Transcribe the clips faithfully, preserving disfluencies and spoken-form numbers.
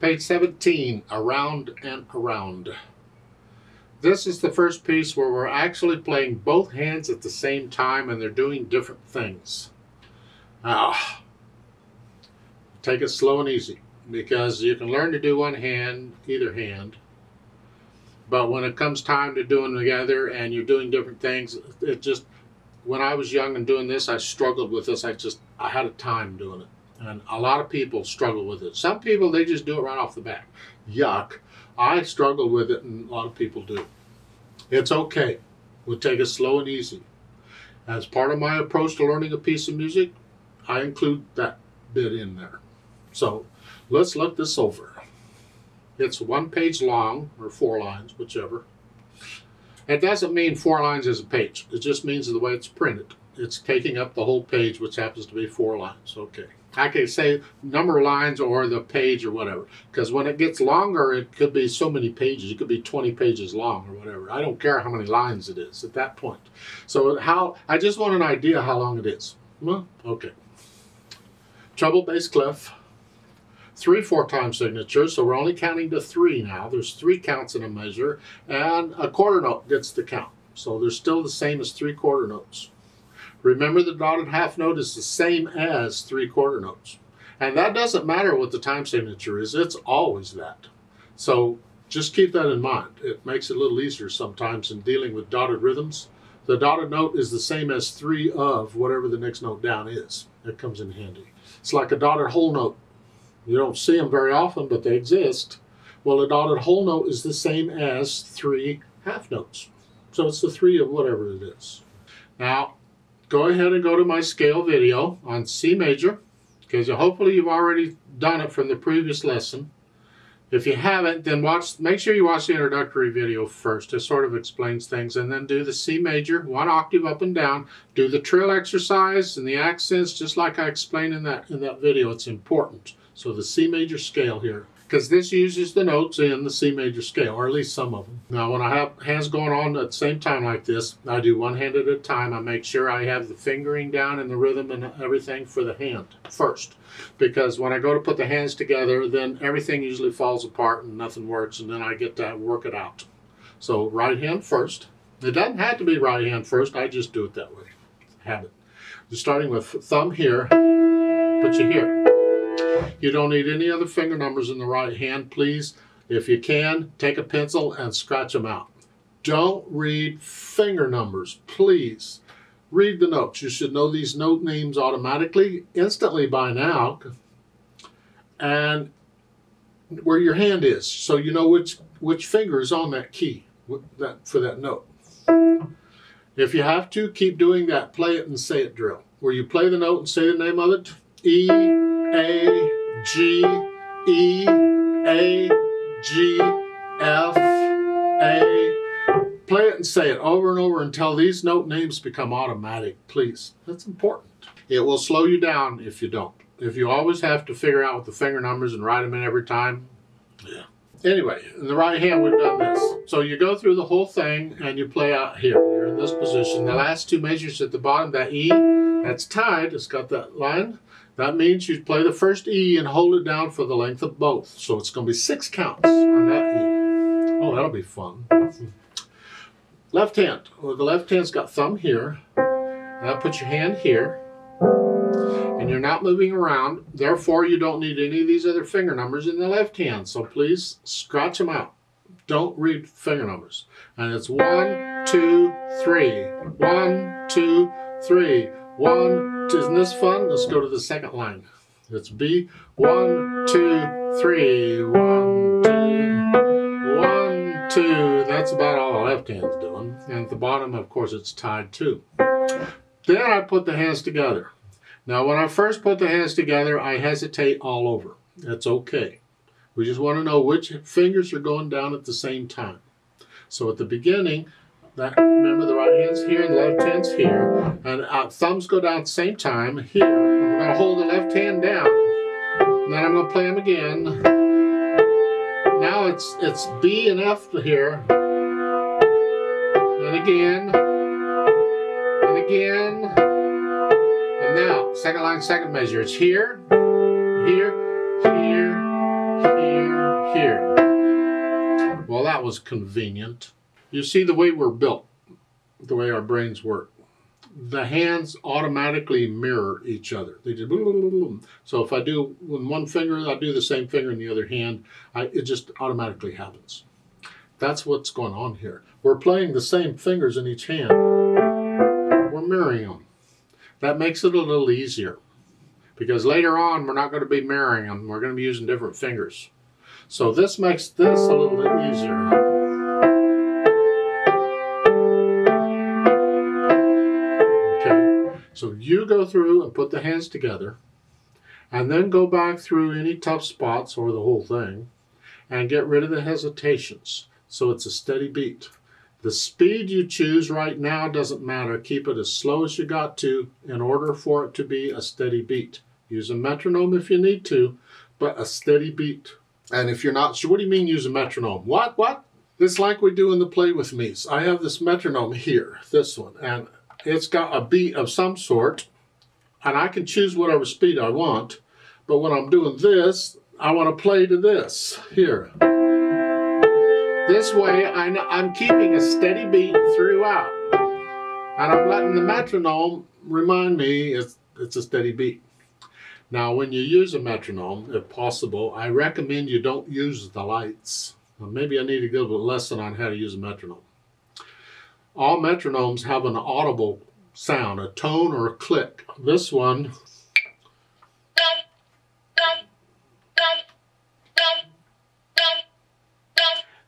Page seventeen, Around and Around. This is the first piece where we're actually playing both hands at the same time and they're doing different things. Ah, take it slow and easy, because you can learn to do one hand, either hand, but when it comes time to doing the other and you're doing different things, it just, when I was young and doing this, I struggled with this. I just, I had a time doing it. And a lot of people struggle with it. Some people, they just do it right off the bat. Yuck. I struggled with it, and a lot of people do. It's okay. We'll take it slow and easy. As part of my approach to learning a piece of music, I include that bit in there. So let's look this over. It's one page long, or four lines, whichever. It doesn't mean four lines is a page. It just means the way it's printed. It's taking up the whole page, which happens to be four lines. Okay. I can say number of lines or the page or whatever, because when it gets longer, it could be so many pages. It could be twenty pages long or whatever. I don't care how many lines it is at that point. So how I just want an idea how long it is. Well, okay. Treble, bass, clef. Three four-time signatures, so we're only counting to three now. There's three counts in a measure, and a quarter note gets the count. So they're still the same as three quarter notes. Remember, the dotted half note is the same as three quarter notes. And that doesn't matter what the time signature is. It's always that. So just keep that in mind. It makes it a little easier sometimes in dealing with dotted rhythms. The dotted note is the same as three of whatever the next note down is. It comes in handy. It's like a dotted whole note. You don't see them very often, but they exist. Well, a dotted whole note is the same as three half notes. So it's the three of whatever it is. Now, go ahead and go to my scale video on C major, because hopefully you've already done it from the previous lesson. If you haven't, then watch. Make sure you watch the introductory video first. It sort of explains things, and then do the C major, one octave up and down. Do the trill exercise and the accents, just like I explained in that in that video. It's important. So the C major scale here, because this uses the notes in the C major scale, or at least some of them. Now, when I have hands going on at the same time like this, I do one hand at a time. I make sure I have the fingering down and the rhythm and everything for the hand first. Because when I go to put the hands together, then everything usually falls apart and nothing works, and then I get to work it out. So right hand first. It doesn't have to be right hand first. I just do it that way. Habit. Just starting with thumb here, put you here. You don't need any other finger numbers in the right hand, please. If you can, take a pencil and scratch them out. Don't read finger numbers, please. Read the notes. You should know these note names automatically, instantly by now, and where your hand is, so you know which, which finger is on that key that, for that note. If you have to, keep doing that play it and say it drill, where you play the note and say the name of it. E, A, G, E, A, G, F, A. Play it and say it over and over until these note names become automatic, please. That's important. It will slow you down if you don't. If you always have to figure out with the finger numbers and write them in every time. Yeah. Anyway, in the right hand we've done this. So you go through the whole thing and you play out here. You're in this position. The last two measures at the bottom, that E, that's tied. It's got that line. That means you play the first E and hold it down for the length of both. So it's going to be six counts on that E. Oh, that'll be fun. Left hand. Well, the left hand's got thumb here. Now put your hand here. And you're not moving around. Therefore, you don't need any of these other finger numbers in the left hand. So please scratch them out. Don't read finger numbers. And it's one, two, three. One, two, three. One, two, isn't this fun? Let's go to the second line. It's B. One, two, three. One, two. One, two. That's about all the left hand's doing. And at the bottom, of course, it's tied too. Then I put the hands together. Now, when I first put the hands together, I hesitate all over. That's okay. We just want to know which fingers are going down at the same time. So at the beginning, that, remember the right hand's here and the left hand's here, and our thumbs go down at the same time here. I'm going to hold the left hand down, and then I'm going to play them again. Now it's it's B and F here, and again, and again, and now second line, second measure. It's here, here, here, here. that was convenient. You see the way we're built, the way our brains work. The hands automatically mirror each other. They do. So if I do in one finger, I do the same finger in the other hand. I, it just automatically happens. That's what's going on here. We're playing the same fingers in each hand. We're mirroring them. That makes it a little easier, because later on we're not going to be mirroring them. We're going to be using different fingers. So this makes this a little bit easier. So you go through and put the hands together, and then go back through any tough spots or the whole thing and get rid of the hesitations. So it's a steady beat. The speed you choose right now doesn't matter. Keep it as slow as you got to in order for it to be a steady beat. Use a metronome if you need to, but a steady beat. And if you're not sure, what do you mean use a metronome? What? What? It's like we do in the Play With Me's. I have this metronome here, this one, and it's got a beat of some sort, and I can choose whatever speed I want, but when I'm doing this, I want to play to this here. This way I'm, I'm keeping a steady beat throughout, and I'm letting the metronome remind me it's, it's a steady beat. Now when you use a metronome, if possible, I recommend you don't use the lights. Now, maybe I need to give a lesson on how to use a metronome. All metronomes have an audible sound, a tone or a click. This one,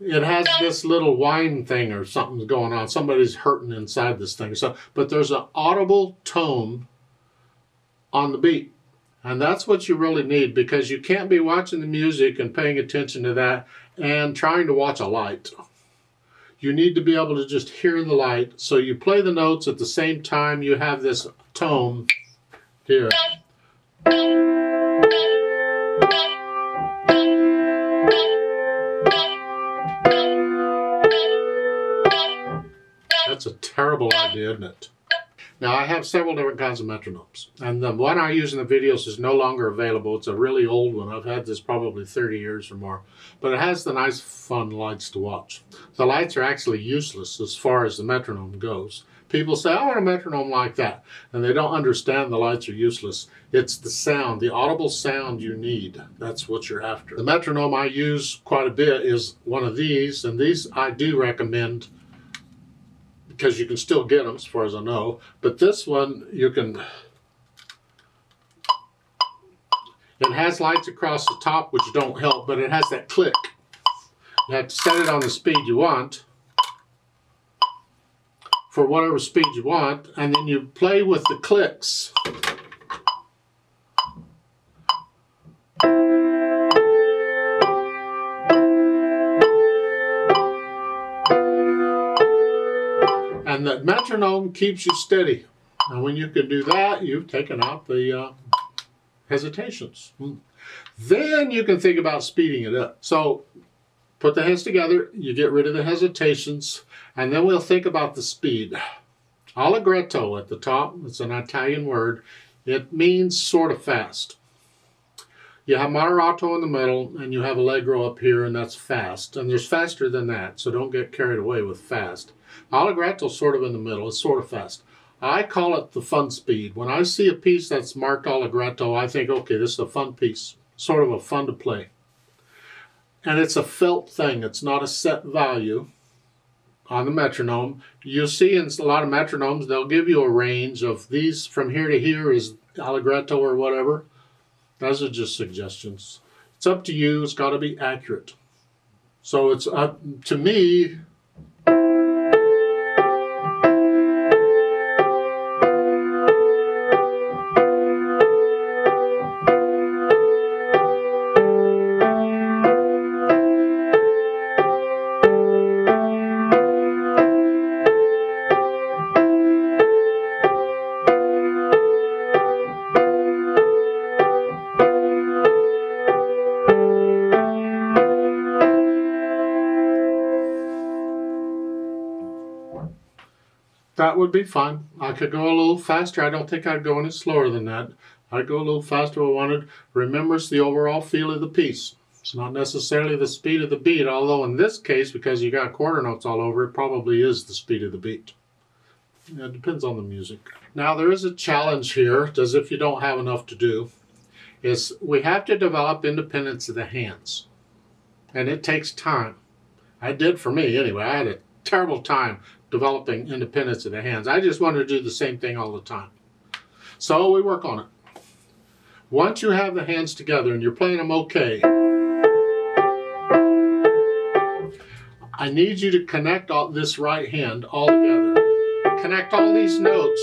it has this little whine thing or something's going on. Somebody's hurting inside this thing. So, but there's an audible tone on the beat. And that's what you really need, because you can't be watching the music and paying attention to that and trying to watch a light. You need to be able to just hear the light, so you play the notes at the same time you have this tone here. That's a terrible idea, isn't it? Now I have several different kinds of metronomes, and the one I use in the videos is no longer available. It's a really old one. I've had this probably thirty years or more, but it has the nice fun lights to watch. The lights are actually useless as far as the metronome goes. People say, I want a metronome like that, and they don't understand the lights are useless. It's the sound, the audible sound you need. That's what you're after. The metronome I use quite a bit is one of these, and these I do recommend, because you can still get them as far as I know, but this one you can, it has lights across the top which don't help, but it has that click. You have to set it on the speed you want, for whatever speed you want, and then you play with the clicks. And the metronome keeps you steady. And when you can do that, you've taken out the uh, hesitations. Mm. Then you can think about speeding it up. So put the hands together, you get rid of the hesitations, and then we'll think about the speed. Allegretto at the top, it's an Italian word. It means sort of fast. You have moderato in the middle, and you have allegro up here, and that's fast. And there's faster than that, so don't get carried away with fast. Allegretto sort of in the middle, it's sort of fast. I call it the fun speed. When I see a piece that's marked allegretto, I think, okay, this is a fun piece, sort of a fun to play. And it's a felt thing, it's not a set value on the metronome. You'll see in a lot of metronomes, they'll give you a range of these from here to here is allegretto or whatever. Those are just suggestions. It's up to you, it's got to be accurate. So it's up to me. That would be fine. I could go a little faster. I don't think I'd go any slower than that. I'd go a little faster if I wanted. Remembers the overall feel of the piece. It's not necessarily the speed of the beat, although in this case, because you got quarter notes all over, it probably is the speed of the beat. It depends on the music. Now there is a challenge here, as if you don't have enough to do, is we have to develop independence of the hands. And it takes time. I did for me anyway. I had a terrible time developing independence of the hands. I just wanted to do the same thing all the time. So we work on it. Once you have the hands together and you're playing them okay, I need you to connect all this right hand all together. Connect all these notes.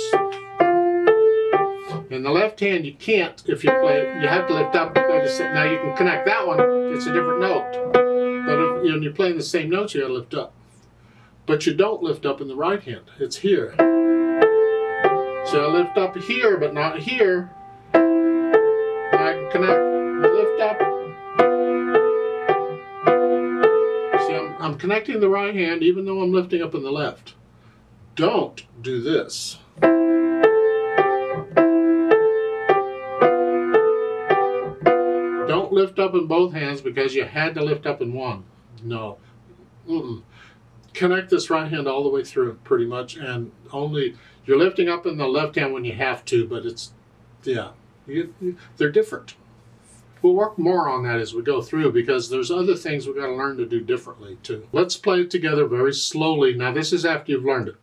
In the left hand you can't if you play, you have to lift up to play the same. Now you can connect that one, it's a different note. But if, when you're playing the same notes you gotta lift up. But you don't lift up in the right hand, it's here. So I lift up here but not here. And I can connect, lift up. See, I'm, I'm connecting the right hand even though I'm lifting up in the left. Don't do this. Don't lift up in both hands because you had to lift up in one. No. Mm-mm. Connect this right hand all the way through pretty much, and only you're lifting up in the left hand when you have to, but it's, yeah, you, you, they're different. We'll work more on that as we go through because there's other things we've got to learn to do differently too. Let's play it together very slowly. Now this is after you've learned it.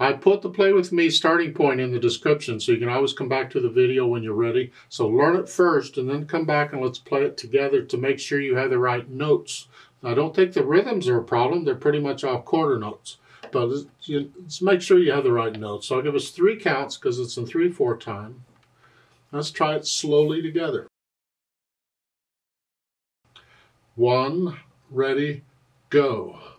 I put the Play With Me starting point in the description so you can always come back to the video when you're ready. So learn it first and then come back and let's play it together to make sure you have the right notes. Now, I don't think the rhythms are a problem. They're pretty much all quarter notes. But let's make sure you have the right notes. So I'll give us three counts because it's in three four time. Let's try it slowly together. One, ready, go.